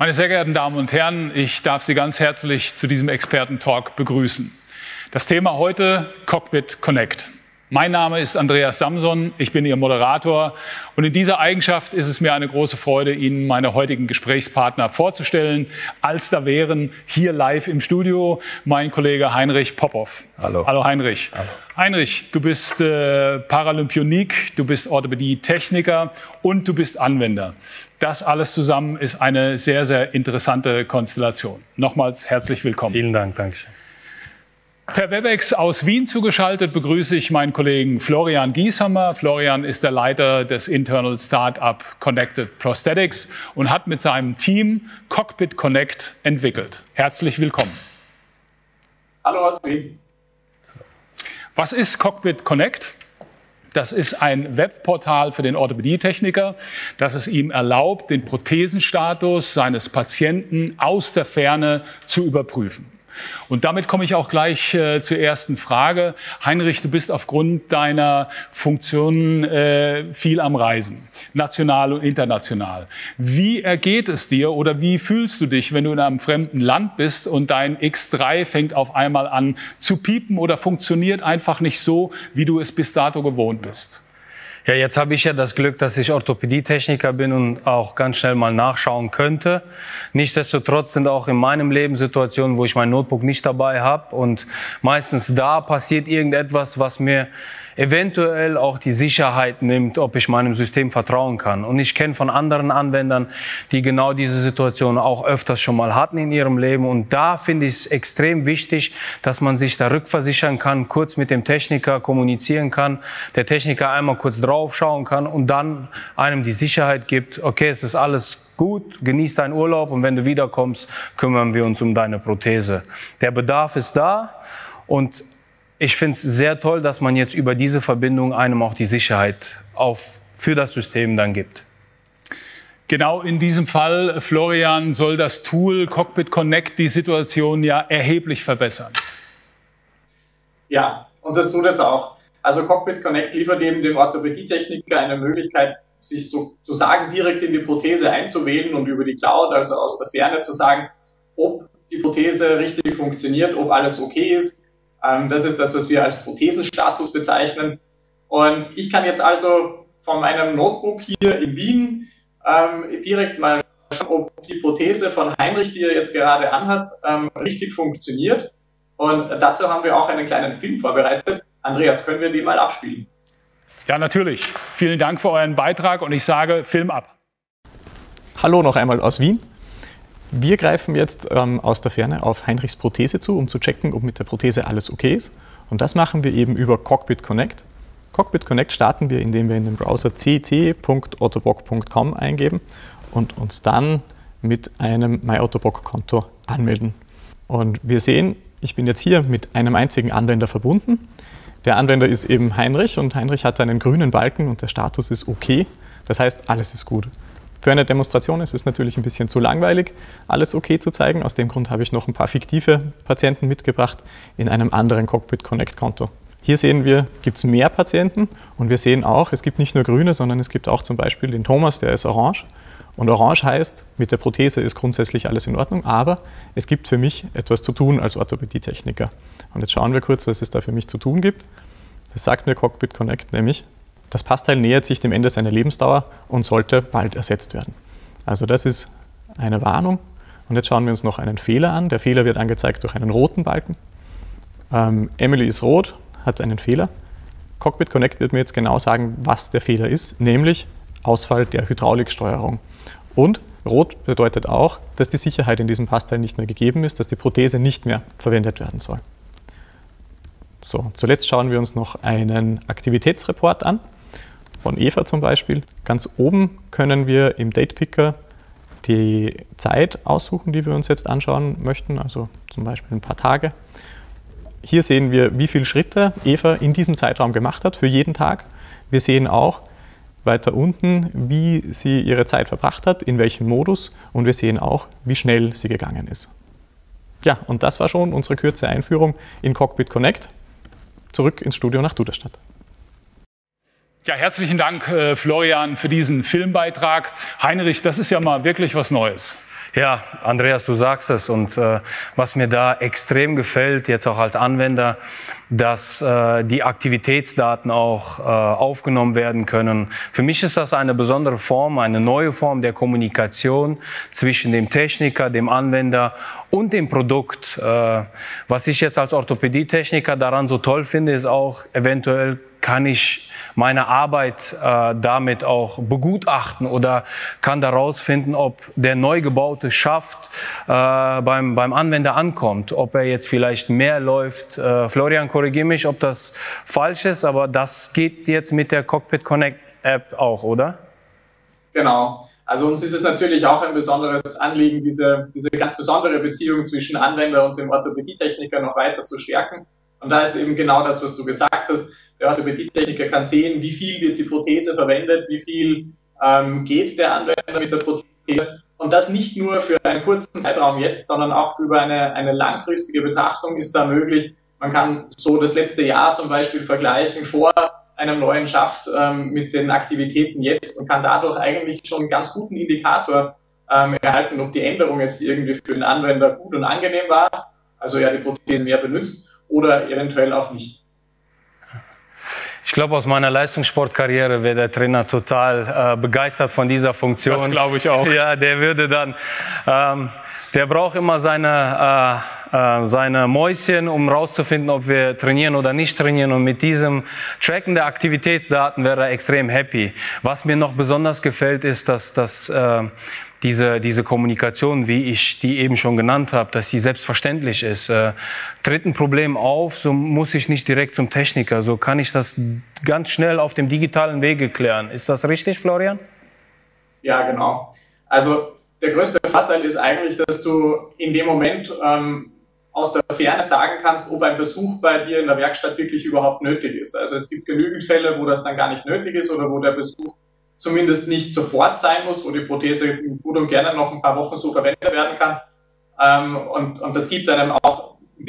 Meine sehr geehrten Damen und Herren, ich darf Sie ganz herzlich zu diesem Experten-Talk begrüßen. Das Thema heute: Cockpit Connect. Mein Name ist Andreas Samson, ich bin Ihr Moderator und in dieser Eigenschaft ist es mir eine große Freude, Ihnen meine heutigen Gesprächspartner vorzustellen, als da wären hier live im Studio mein Kollege Heinrich Popoff. Hallo. Hallo Heinrich. Hallo. Heinrich, du bist Paralympionik, du bist Orthopädie-Techniker und du bist Anwender. Das alles zusammen ist eine sehr, sehr interessante Konstellation. Nochmals herzlich willkommen. Vielen Dank, Dankeschön. Per Webex aus Wien zugeschaltet begrüße ich meinen Kollegen Florian Gieshammer. Florian ist der Leiter des Internal Startup Connected Prosthetics und hat mit seinem Team Cockpit Connect entwickelt. Herzlich willkommen. Hallo aus Wien. Was ist Cockpit Connect? Das ist ein Webportal für den Orthopädie-Techniker, das es ihm erlaubt, den Prothesenstatus seines Patienten aus der Ferne zu überprüfen. Und damit komme ich auch gleich zur ersten Frage. Heinrich, du bist aufgrund deiner Funktionen viel am Reisen, national und international. Wie ergeht es dir oder wie fühlst du dich, wenn du in einem fremden Land bist und dein X3 fängt auf einmal an zu piepen oder funktioniert einfach nicht so, wie du es bis dato gewohnt bist? Ja, jetzt habe ich ja das Glück, dass ich Orthopädie-Techniker bin und auch ganz schnell mal nachschauen könnte. Nichtsdestotrotz sind auch in meinem Leben Situationen, wo ich mein Notebook nicht dabei habe. Und meistens da passiert irgendetwas, was mir eventuell auch die Sicherheit nimmt, ob ich meinem System vertrauen kann. Und ich kenne von anderen Anwendern, die genau diese Situation auch öfters schon mal hatten in ihrem Leben. Und da finde ich es extrem wichtig, dass man sich da rückversichern kann, kurz mit dem Techniker kommunizieren kann, der Techniker einmal kurz drauf schauen kann und dann einem die Sicherheit gibt, okay, es ist alles gut, genieß deinen Urlaub und wenn du wiederkommst, kümmern wir uns um deine Prothese. Der Bedarf ist da und ich finde es sehr toll, dass man jetzt über diese Verbindung einem auch die Sicherheit für das System dann gibt. Genau in diesem Fall, Florian, soll das Tool Cockpit Connect die Situation ja erheblich verbessern. Ja, und das tut es auch. Also Cockpit Connect liefert eben dem Orthopädie-Techniker eine Möglichkeit, sich sozusagen direkt in die Prothese einzuwählen und über die Cloud, also aus der Ferne zu sagen, ob die Prothese richtig funktioniert, ob alles okay ist. Das ist das, was wir als Prothesenstatus bezeichnen. Und ich kann jetzt also von meinem Notebook hier in Wien direkt mal schauen, ob die Prothese von Heinrich, die er jetzt gerade anhat, richtig funktioniert. Und dazu haben wir auch einen kleinen Film vorbereitet. Andreas, können wir die mal abspielen? Ja, natürlich. Vielen Dank für euren Beitrag und ich sage Film ab. Hallo noch einmal aus Wien. Wir greifen jetzt aus der Ferne auf Heinrichs Prothese zu, um zu checken, ob mit der Prothese alles okay ist. Und das machen wir eben über Cockpit Connect. Cockpit Connect starten wir, indem wir in den Browser cc.ottobock.com eingeben und uns dann mit einem MyOttobock-Konto anmelden. Und wir sehen, ich bin jetzt hier mit einem einzigen Anwender verbunden. Der Anwender ist eben Heinrich und Heinrich hat einen grünen Balken und der Status ist okay. Das heißt, alles ist gut. Für eine Demonstration ist es natürlich ein bisschen zu langweilig, alles okay zu zeigen. Aus dem Grund habe ich noch ein paar fiktive Patienten mitgebracht in einem anderen Cockpit Connect Konto. Hier sehen wir, gibt es mehr Patienten und wir sehen auch, es gibt nicht nur grüne, sondern es gibt auch zum Beispiel den Thomas, der ist orange. Und orange heißt, mit der Prothese ist grundsätzlich alles in Ordnung, aber es gibt für mich etwas zu tun als Orthopädie-Techniker. Und jetzt schauen wir kurz, was es da für mich zu tun gibt. Das sagt mir Cockpit Connect nämlich, das Passteil nähert sich dem Ende seiner Lebensdauer und sollte bald ersetzt werden. Also das ist eine Warnung. Und jetzt schauen wir uns noch einen Fehler an. Der Fehler wird angezeigt durch einen roten Balken. Emily ist rot, hat einen Fehler. Cockpit Connect wird mir jetzt genau sagen, was der Fehler ist, nämlich Ausfall der Hydrauliksteuerung. Und rot bedeutet auch, dass die Sicherheit in diesem Passteil nicht mehr gegeben ist, dass die Prothese nicht mehr verwendet werden soll. So, zuletzt schauen wir uns noch einen Aktivitätsreport an, von Eva zum Beispiel. Ganz oben können wir im Date Picker die Zeit aussuchen, die wir uns jetzt anschauen möchten, also zum Beispiel ein paar Tage. Hier sehen wir, wie viele Schritte Eva in diesem Zeitraum gemacht hat, für jeden Tag. Wir sehen auch, weiter unten, wie sie ihre Zeit verbracht hat, in welchem Modus und wir sehen auch, wie schnell sie gegangen ist. Ja, und das war schon unsere kurze Einführung in Cockpit Connect. Zurück ins Studio nach Duderstadt. Ja, herzlichen Dank, Florian, für diesen Filmbeitrag. Heinrich, das ist ja mal wirklich was Neues. Ja, Andreas, du sagst es, und was mir da extrem gefällt, jetzt auch als Anwender, dass die Aktivitätsdaten auch aufgenommen werden können. Für mich ist das eine besondere Form, eine neue Form der Kommunikation zwischen dem Techniker, dem Anwender und dem Produkt. Was ich jetzt als Orthopädietechniker daran so toll finde, ist auch eventuell, kann ich meine Arbeit damit auch begutachten oder kann daraus finden, ob der neu gebaute Schaft beim Anwender ankommt, ob er jetzt vielleicht mehr läuft. Florian, korrigiere mich, ob das falsch ist, aber das geht jetzt mit der Cockpit Connect App auch, oder? Genau. Also uns ist es natürlich auch ein besonderes Anliegen, diese ganz besondere Beziehung zwischen Anwender und dem Orthopädietechniker noch weiter zu stärken. Und da ist eben genau das, was du gesagt hast. Der Orthopädietechniker kann sehen, wie viel wird die Prothese verwendet, wie viel geht der Anwender mit der Prothese. Und das nicht nur für einen kurzen Zeitraum jetzt, sondern auch über eine langfristige Betrachtung ist da möglich. Man kann so das letzte Jahr zum Beispiel vergleichen vor einem neuen Schaft mit den Aktivitäten jetzt und kann dadurch eigentlich schon einen ganz guten Indikator erhalten, ob die Änderung jetzt irgendwie für den Anwender gut und angenehm war, also er die Prothese mehr benutzt oder eventuell auch nicht. Ich glaube, aus meiner Leistungssportkarriere wäre der Trainer total begeistert von dieser Funktion. Das glaube ich auch. Ja, der würde dann, der braucht immer seine Mäuschen, um rauszufinden, ob wir trainieren oder nicht trainieren. Und mit diesem Tracken der Aktivitätsdaten wäre er extrem happy. Was mir noch besonders gefällt, ist, dass diese Kommunikation, wie ich die eben schon genannt habe, dass sie selbstverständlich ist. Tritt ein Problem auf, so muss ich nicht direkt zum Techniker, so kann ich das ganz schnell auf dem digitalen Wege klären. Ist das richtig, Florian? Ja, genau. Also der größte Vorteil ist eigentlich, dass du in dem Moment aus der Ferne sagen kannst, ob ein Besuch bei dir in der Werkstatt wirklich überhaupt nötig ist. Also es gibt genügend Fälle, wo das dann gar nicht nötig ist oder wo der Besuch zumindest nicht sofort sein muss, wo die Prothese gut und gerne noch ein paar Wochen so verwendet werden kann. Und das gibt einem auch ein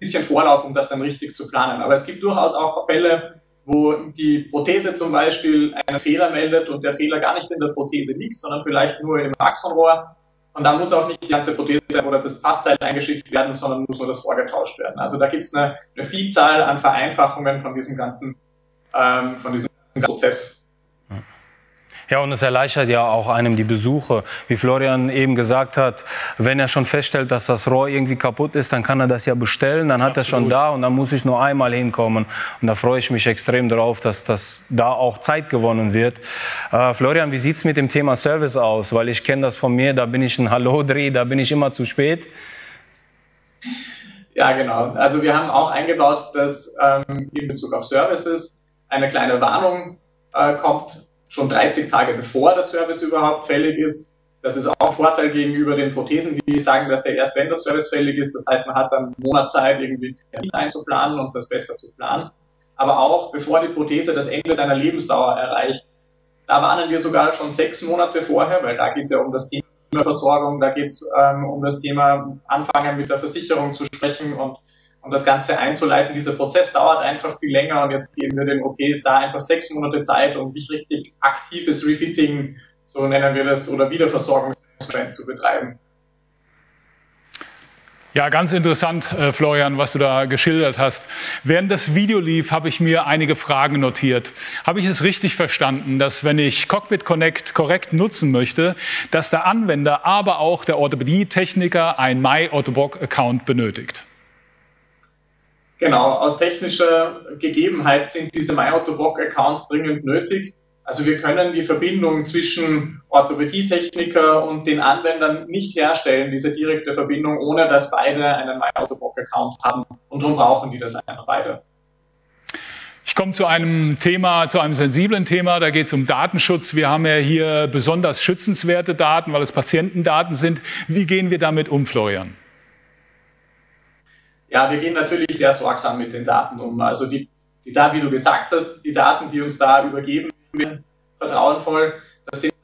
bisschen Vorlauf, um das dann richtig zu planen. Aber es gibt durchaus auch Fälle, wo die Prothese zum Beispiel einen Fehler meldet und der Fehler gar nicht in der Prothese liegt, sondern vielleicht nur im Maxonrohr. Und dann muss auch nicht die ganze Prothese oder das Passteil eingeschickt werden, sondern muss nur das Rohr getauscht werden. Also da gibt es eine Vielzahl an Vereinfachungen von diesem ganzen Prozess. Ja, und es erleichtert ja auch einem die Besuche. Wie Florian eben gesagt hat, wenn er schon feststellt, dass das Rohr irgendwie kaputt ist, dann kann er das ja bestellen, dann hat er schon da und dann muss ich nur einmal hinkommen. Und da freue ich mich extrem drauf, dass das da auch Zeit gewonnen wird. Florian, wie sieht es mit dem Thema Service aus? Weil ich kenne das von mir, da bin ich ein Hallo-Dreh, da bin ich immer zu spät. Ja, genau. Also wir haben auch eingebaut, dass in Bezug auf Services eine kleine Warnung kommt, schon 30 Tage bevor der Service überhaupt fällig ist. Das ist auch ein Vorteil gegenüber den Prothesen, die sagen, dass ja erst wenn der Service fällig ist, das heißt, man hat dann einen Monat Zeit, irgendwie einen Termin einzuplanen und das besser zu planen. Aber auch bevor die Prothese das Ende seiner Lebensdauer erreicht, da warnen wir sogar schon 6 Monate vorher, weil da geht es ja um das Thema Versorgung, da geht es um das Thema anfangen mit der Versicherung zu sprechen und um das Ganze einzuleiten. Dieser Prozess dauert einfach viel länger und jetzt geben wir den OTs da einfach 6 Monate Zeit, um richtig aktives Refitting, so nennen wir das, oder Wiederversorgungstrend zu betreiben. Ja, ganz interessant, Florian, was du da geschildert hast. Während das Video lief, habe ich mir einige Fragen notiert. Habe ich es richtig verstanden, dass wenn ich Cockpit Connect korrekt nutzen möchte, dass der Anwender, aber auch der Orthopädietechniker ein MyOttobock-Account benötigt? Genau, aus technischer Gegebenheit sind diese MyOttobock-Accounts dringend nötig. Also wir können die Verbindung zwischen Orthopädietechniker und den Anwendern nicht herstellen, diese direkte Verbindung, ohne dass beide einen MyOttobock-Account haben. Und darum brauchen die das einfach beide. Ich komme zu einem Thema, zu einem sensiblen Thema, da geht es um Datenschutz. Wir haben ja hier besonders schützenswerte Daten, weil es Patientendaten sind. Wie gehen wir damit um, Florian? Ja, wir gehen natürlich sehr sorgsam mit den Daten um. Also die wie du gesagt hast, die Daten, die uns da übergeben werden, vertrauensvoll, das sind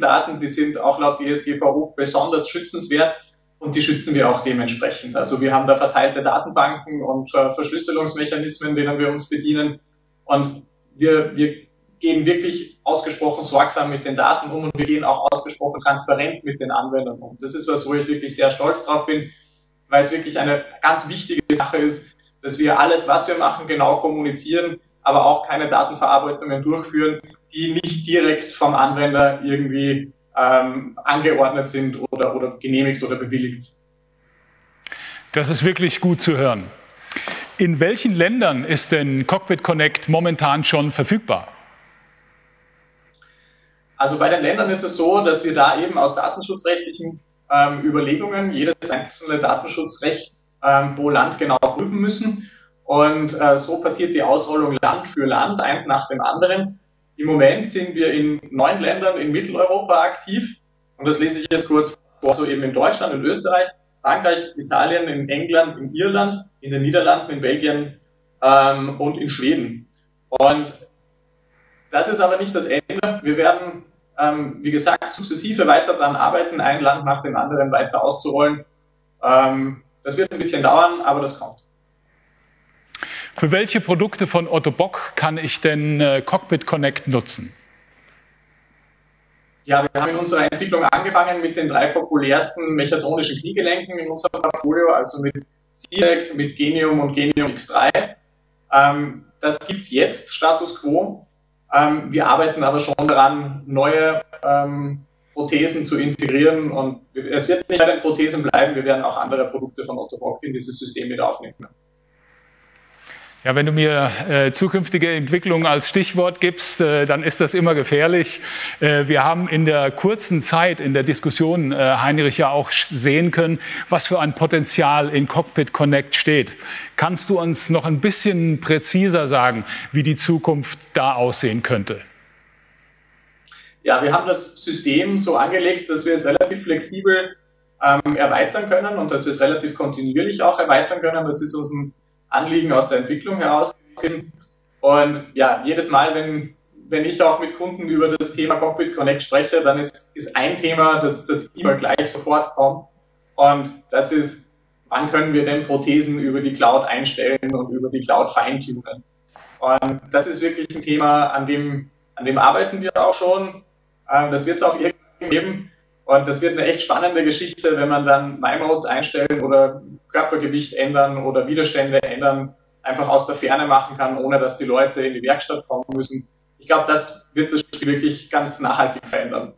Daten, die sind auch laut DSGVO besonders schützenswert und die schützen wir auch dementsprechend. Also wir haben da verteilte Datenbanken und Verschlüsselungsmechanismen, denen wir uns bedienen und wir gehen wirklich ausgesprochen sorgsam mit den Daten um und wir gehen auch ausgesprochen transparent mit den Anwendern um. Das ist was, wo ich wirklich sehr stolz drauf bin, weil es wirklich eine ganz wichtige Sache ist, dass wir alles, was wir machen, genau kommunizieren, aber auch keine Datenverarbeitungen durchführen, die nicht direkt vom Anwender irgendwie angeordnet sind oder genehmigt oder bewilligt sind. Das ist wirklich gut zu hören. In welchen Ländern ist denn Cockpit Connect momentan schon verfügbar? Also bei den Ländern ist es so, dass wir da eben aus datenschutzrechtlichen Überlegungen jedes einzelne Datenschutzrecht pro Land genau prüfen müssen. Und so passiert die Ausrollung Land für Land, eins nach dem anderen. Im Moment sind wir in 9 Ländern in Mitteleuropa aktiv. Und das lese ich jetzt kurz vor, also eben in Deutschland, in Österreich, Frankreich, Italien, in England, in Irland, in den Niederlanden, in Belgien und in Schweden. Und das ist aber nicht das Ende. Wir werden, wie gesagt, sukzessive weiter daran arbeiten, ein Land nach dem anderen weiter auszurollen. Das wird ein bisschen dauern, aber das kommt. Für welche Produkte von Ottobock kann ich denn Cockpit Connect nutzen? Ja, wir haben in unserer Entwicklung angefangen mit den 3 populärsten mechatronischen Kniegelenken in unserem Portfolio, also mit C-Leg, mit Genium und Genium X3. Das gibt es jetzt, Status Quo. Wir arbeiten aber schon daran, neue Prothesen zu integrieren und es wird nicht bei den Prothesen bleiben, wir werden auch andere Produkte von Ottobock in dieses System mit aufnehmen. Ja, wenn du mir zukünftige Entwicklung als Stichwort gibst, dann ist das immer gefährlich. Wir haben in der kurzen Zeit in der Diskussion, Heinrich, ja auch sehen können, was für ein Potenzial in Cockpit Connect steht. Kannst du uns noch ein bisschen präziser sagen, wie die Zukunft da aussehen könnte? Ja, wir haben das System so angelegt, dass wir es relativ flexibel erweitern können und dass wir es relativ kontinuierlich auch erweitern können. Das ist so ein Anliegen aus der Entwicklung heraus. Und ja, jedes Mal, wenn ich auch mit Kunden über das Thema Cockpit Connect spreche, dann ist ein Thema, das immer gleich sofort kommt. Und das ist, wann können wir denn Prothesen über die Cloud einstellen und über die Cloud feintunen? Und das ist wirklich ein Thema, an dem arbeiten wir auch schon. Das wird es auch irgendwie geben. Und das wird eine echt spannende Geschichte, wenn man dann MyModes einstellen oder Körpergewicht ändern oder Widerstände ändern, einfach aus der Ferne machen kann, ohne dass die Leute in die Werkstatt kommen müssen. Ich glaube, das wird das Spiel wirklich ganz nachhaltig verändern.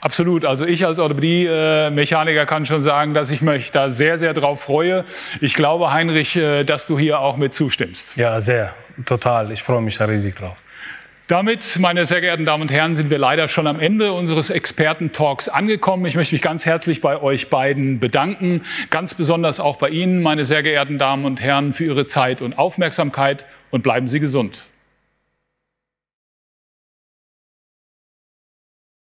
Absolut. Also ich als Orthopädie-Mechaniker kann schon sagen, dass ich mich da sehr, sehr drauf freue. Ich glaube, Heinrich, dass du hier auch mit zustimmst. Ja, sehr. Total. Ich freue mich da riesig drauf. Damit, meine sehr geehrten Damen und Herren, sind wir leider schon am Ende unseres Experten-Talks angekommen. Ich möchte mich ganz herzlich bei euch beiden bedanken, ganz besonders auch bei Ihnen, meine sehr geehrten Damen und Herren, für Ihre Zeit und Aufmerksamkeit und bleiben Sie gesund.